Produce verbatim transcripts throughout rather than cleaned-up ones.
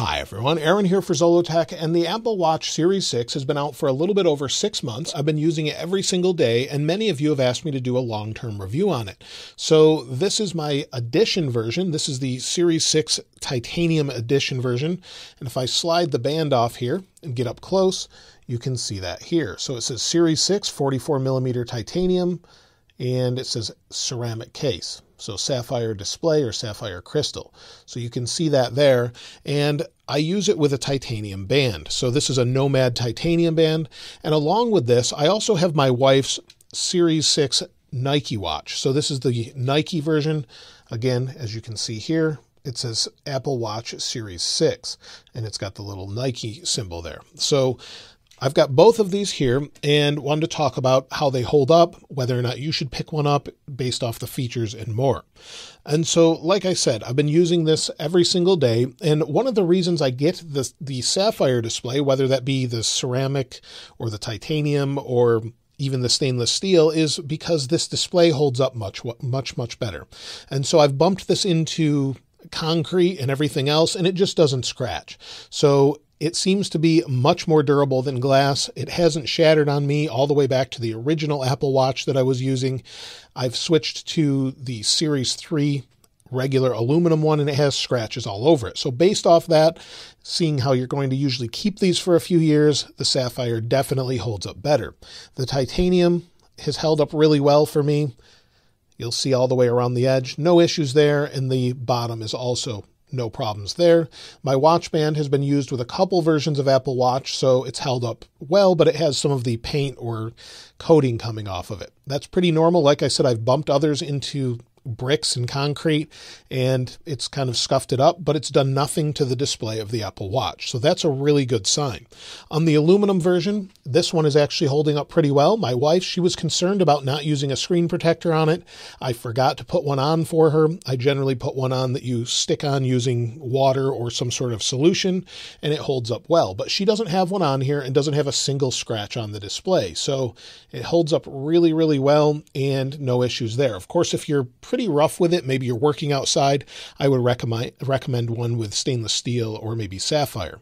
Hi everyone, Aaron here for ZoloTech, and the Apple Watch Series six has been out for a little bit over six months. I've been using it every single day, and many of you have asked me to do a long-term review on it. So this is my edition version. This is the Series six Titanium Edition version. And if I slide the band off here and get up close, you can see that here. So it says Series six, forty-four millimeter titanium, and it says ceramic case. So sapphire display or sapphire crystal. So you can see that there. And I use it with a titanium band. So this is a Nomad titanium band. And along with this, I also have my wife's Series six Nike watch. So this is the Nike version. Again, as you can see here, it says Apple Watch Series six, and it's got the little Nike symbol there. So I've got both of these here and wanted to talk about how they hold up, whether or not you should pick one up based off the features and more. And so, like I said, I've been using this every single day. And one of the reasons I get the, the sapphire display, whether that be the ceramic or the titanium or even the stainless steel, is because this display holds up much, much, much better. And so I've bumped this into concrete and everything else, and it just doesn't scratch. So it seems to be much more durable than glass. It hasn't shattered on me all the way back to the original Apple Watch that I was using. I've switched to the Series three regular aluminum one, and it has scratches all over it. So based off that, seeing how you're going to usually keep these for a few years, the sapphire definitely holds up better. The titanium has held up really well for me. You'll see all the way around the edge, no issues there. And the bottom is also no problems there. My watch band has been used with a couple versions of Apple Watch, so it's held up well, but it has some of the paint or coating coming off of it. That's pretty normal. Like I said, I've bumped others into bricks and concrete, and it's kind of scuffed it up, but it's done nothing to the display of the Apple Watch. So that's a really good sign. On the aluminum version, this one is actually holding up pretty well. My wife, she was concerned about not using a screen protector on it. I forgot to put one on for her. I generally put one on that you stick on using water or some sort of solution, and it holds up well, but she doesn't have one on here and doesn't have a single scratch on the display. So it holds up really, really well and no issues there. Of course, if you're pretty rough with it, maybe you're working outside, I would recommend recommend one with stainless steel or maybe sapphire.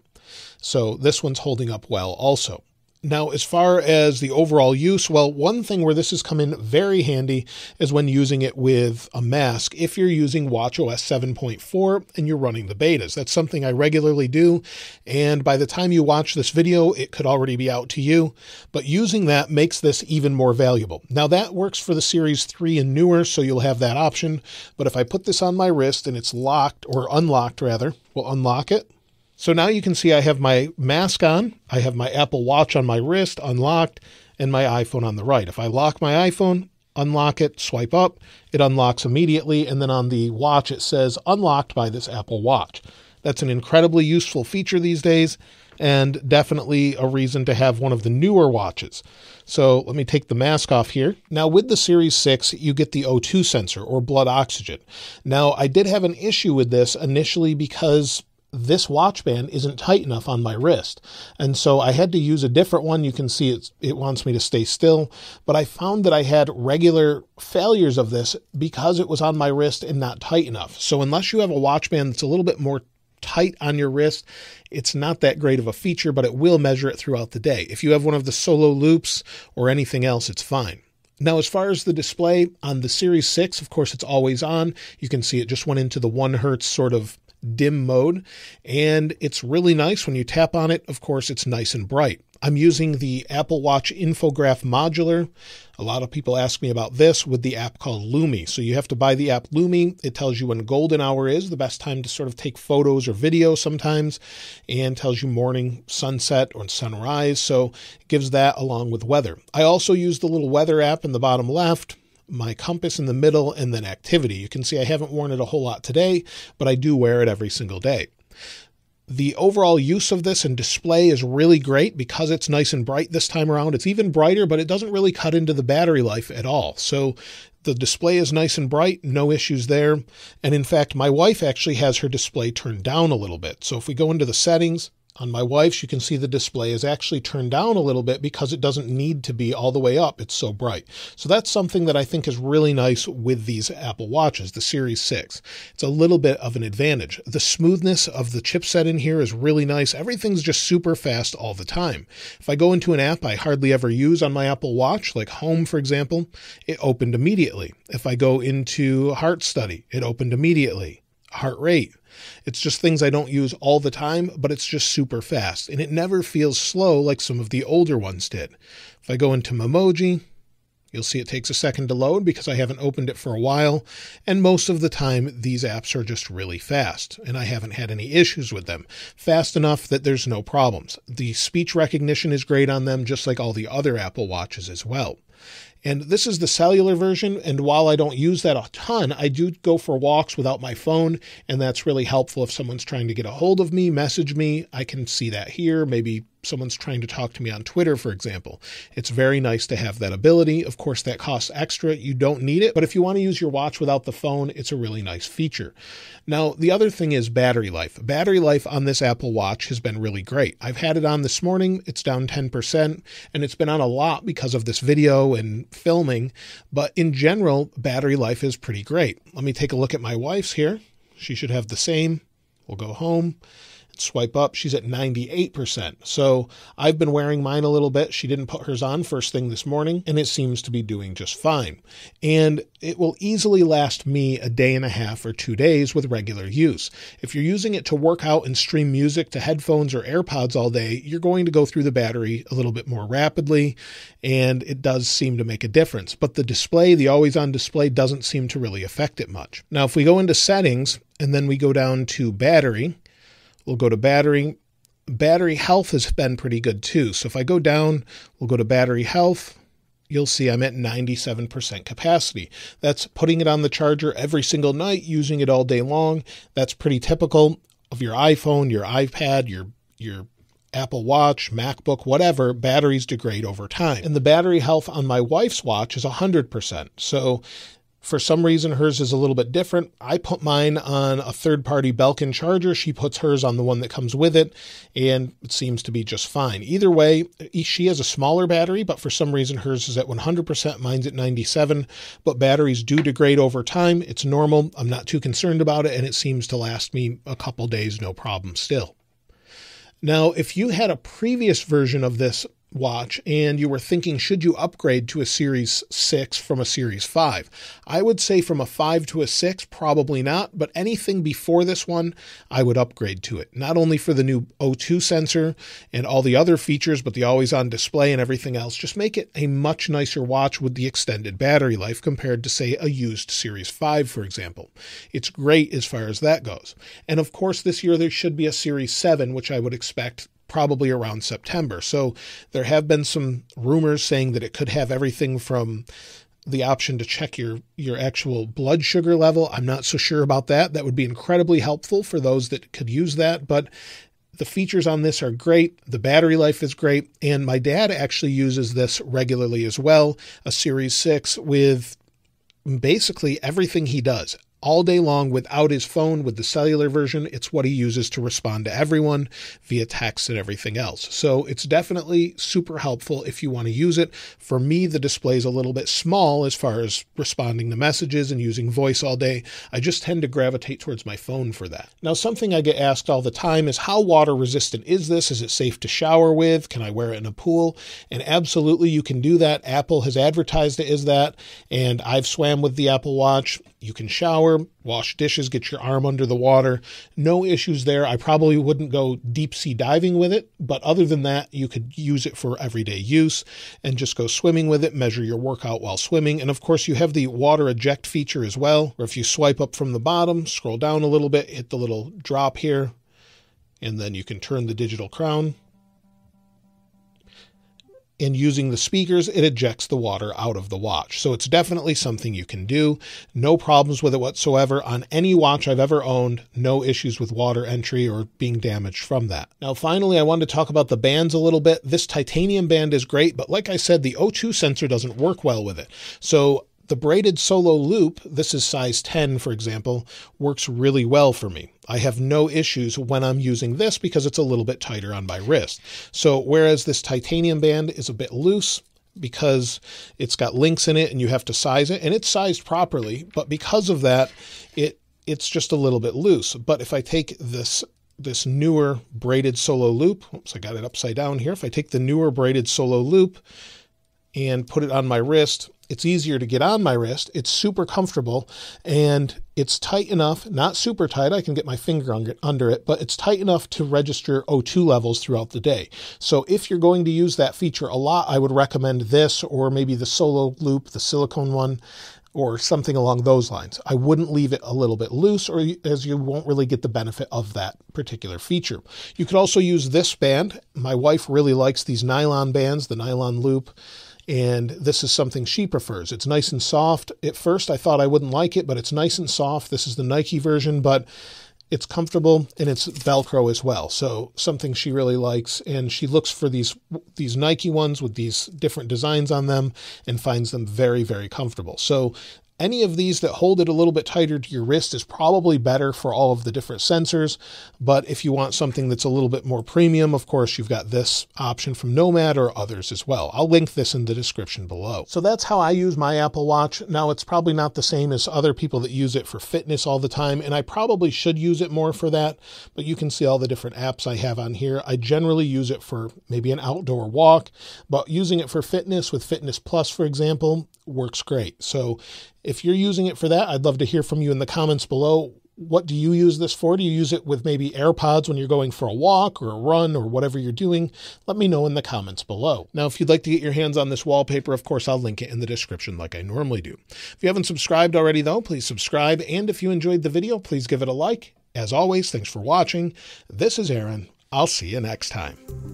So this one's holding up well also. Now, as far as the overall use, well, one thing where this has come in very handy is when using it with a mask. If you're using watch O S seven point four and you're running the betas, that's something I regularly do. And by the time you watch this video, it could already be out to you, but using that makes this even more valuable. Now that works for the Series three and newer, so you'll have that option. But if I put this on my wrist and it's locked or unlocked rather, we'll unlock it. So now you can see I have my mask on, I have my Apple Watch on my wrist, unlocked, and my iPhone on the right. If I lock my iPhone, unlock it, swipe up, it unlocks immediately. And then on the watch, it says unlocked by this Apple Watch. That's an incredibly useful feature these days, and definitely a reason to have one of the newer watches. So let me take the mask off here. Now with the Series six, you get the O two sensor or blood oxygen. Now I did have an issue with this initially because this watch band isn't tight enough on my wrist. And so I had to use a different one. You can see it's, it wants me to stay still, but I found that I had regular failures of this because it was on my wrist and not tight enough. So unless you have a watch band that's a little bit more tight on your wrist, it's not that great of a feature, but it will measure it throughout the day. If you have one of the solo loops or anything else, it's fine. Now, as far as the display on the Series six, of course, it's always on. You can see it just went into the one hertz sort of dim mode, and it's really nice when you tap on it. Of course, it's nice and bright. I'm using the Apple Watch Infograph Modular. A lot of people ask me about this with the app called Lumi. So you have to buy the app Lumi. It tells you when golden hour is, the best time to sort of take photos or video sometimes, and tells you morning, sunset, or sunrise. So it gives that along with weather. I also use the little weather app in the bottom left, my compass in the middle, and then activity. You can see I haven't worn it a whole lot today, but I do wear it every single day. The overall use of this and display is really great because it's nice and bright this time around. It's even brighter, but it doesn't really cut into the battery life at all. So the display is nice and bright, no issues there. And in fact, my wife actually has her display turned down a little bit. So if we go into the settings, On my wife's, you can see the display is actually turned down a little bit because it doesn't need to be all the way up. It's so bright. So that's something that I think is really nice with these Apple Watches, the Series six. It's a little bit of an advantage. The smoothness of the chipset in here is really nice. Everything's just super fast all the time. If I go into an app I hardly ever use on my Apple Watch, like Home, for example, it opened immediately. If I go into Heart Study, it opened immediately. Heart Rate. It's just things I don't use all the time, but it's just super fast. And it never feels slow like some of the older ones did. If I go into Memoji, you'll see it takes a second to load because I haven't opened it for a while. And most of the time, these apps are just really fast. And I haven't had any issues with them. Fast enough that there's no problems. The speech recognition is great on them, just like all the other Apple Watches as well. And this is the cellular version. And while I don't use that a ton, I do go for walks without my phone. And that's really helpful. If someone's trying to get a hold of me, message me, I can see that here. Maybe someone's trying to talk to me on Twitter, for example. It's very nice to have that ability. Of course, that costs extra. You don't need it. But if you want to use your watch without the phone, it's a really nice feature. Now, the other thing is battery life. Battery life on this Apple Watch has been really great. I've had it on this morning. It's down ten percent. And it's been on a lot because of this video and filming. But in general, battery life is pretty great. Let me take a look at my wife's here. She should have the same. We'll go home. Swipe up. She's at ninety-eight percent. So I've been wearing mine a little bit. She didn't put hers on first thing this morning, and it seems to be doing just fine. And it will easily last me a day and a half or two days with regular use. If you're using it to work out and stream music to headphones or AirPods all day, you're going to go through the battery a little bit more rapidly. And it does seem to make a difference, but the display, the always on display, doesn't seem to really affect it much. Now, if we go into settings and then we go down to battery, we'll go to battery. Battery health has been pretty good too. So if I go down, we'll go to battery health. You'll see I'm at ninety-seven percent capacity. That's putting it on the charger every single night, using it all day long. That's pretty typical of your iPhone, your iPad, your, your Apple Watch, MacBook, whatever. Batteries degrade over time. And the battery health on my wife's watch is one hundred percent. So for some reason, hers is a little bit different. I put mine on a third-party Belkin charger. She puts hers on the one that comes with it, and it seems to be just fine. Either way, she has a smaller battery, but for some reason, hers is at one hundred percent, mine's at ninety-seven, but batteries do degrade over time. It's normal. I'm not too concerned about it, and it seems to last me a couple days, no problem still. Now, if you had a previous version of this watch and you were thinking, should you upgrade to a Series six from a Series five? I would say from a five to a six, probably not, but anything before this one, I would upgrade to it. Not only for the new O two sensor and all the other features, but the always on display and everything else. Just make it a much nicer watch with the extended battery life compared to, say, a used Series five, for example. It's great as far as that goes. And of course, this year there should be a Series seven, which I would expect probably around September. So there have been some rumors saying that it could have everything from the option to check your, your actual blood sugar level. I'm not so sure about that. That would be incredibly helpful for those that could use that. But the features on this are great. The battery life is great. And my dad actually uses this regularly as well, a Series six, with basically everything he does all day long without his phone. With the cellular version, it's what he uses to respond to everyone via text and everything else. So it's definitely super helpful if you want to use it. For me, the display is a little bit small as far as responding to messages and using voice all day. I just tend to gravitate towards my phone for that. Now, something I get asked all the time is, how water resistant is this? Is it safe to shower with? Can I wear it in a pool? And absolutely, you can do that. Apple has advertised it as that, and I've swam with the Apple Watch. You can shower, wash dishes, get your arm under the water. No issues there. I probably wouldn't go deep sea diving with it, but other than that, you could use it for everyday use and just go swimming with it, measure your workout while swimming. And of course, you have the water eject feature as well, where if you swipe up from the bottom, scroll down a little bit, hit the little drop here, and then you can turn the digital crown. And using the speakers, it ejects the water out of the watch. So it's definitely something you can do. No problems with it whatsoever on any watch I've ever owned. No issues with water entry or being damaged from that. Now, finally, I wanted to talk about the bands a little bit. This titanium band is great, but like I said, the O two sensor doesn't work well with it. So The braided solo loop, this is size ten, for example, works really well for me. I have no issues when I'm using this because it's a little bit tighter on my wrist. So whereas this titanium band is a bit loose because it's got links in it and you have to size it, and it's sized properly, but because of that, it it's just a little bit loose. But if I take this this newer braided solo loop, oops, I got it upside down here. If I take the newer braided solo loop and put it on my wrist, it's easier to get on my wrist. It's super comfortable and it's tight enough, not super tight. I can get my finger under it, but it's tight enough to register O two levels throughout the day. So if you're going to use that feature a lot, I would recommend this or maybe the solo loop, the silicone one, or something along those lines. I wouldn't leave it a little bit loose, or as you won't really get the benefit of that particular feature. You could also use this band. My wife really likes these nylon bands, the nylon loop. And this is something she prefers. It's nice and soft. At first, I thought I wouldn't like it, but it's nice and soft. This is the Nike version, but it's comfortable and it's Velcro as well. So something she really likes, and she looks for these, these Nike ones with these different designs on them and finds them very, very comfortable. So any of these that hold it a little bit tighter to your wrist is probably better for all of the different sensors. But if you want something that's a little bit more premium, of course, you've got this option from Nomad or others as well. I'll link this in the description below. So that's how I use my Apple Watch. Now, it's probably not the same as other people that use it for fitness all the time, and I probably should use it more for that, but you can see all the different apps I have on here. I generally use it for maybe an outdoor walk, but using it for fitness with Fitness Plus, for example, works great. So if you're using it for that, I'd love to hear from you in the comments below. What do you use this for? Do you use it with maybe AirPods when you're going for a walk or a run or whatever you're doing? Let me know in the comments below. Now, if you'd like to get your hands on this wallpaper, of course, I'll link it in the description like I normally do. If you haven't subscribed already though, please subscribe. And if you enjoyed the video, please give it a like. As always, thanks for watching. This is Aaron. I'll see you next time.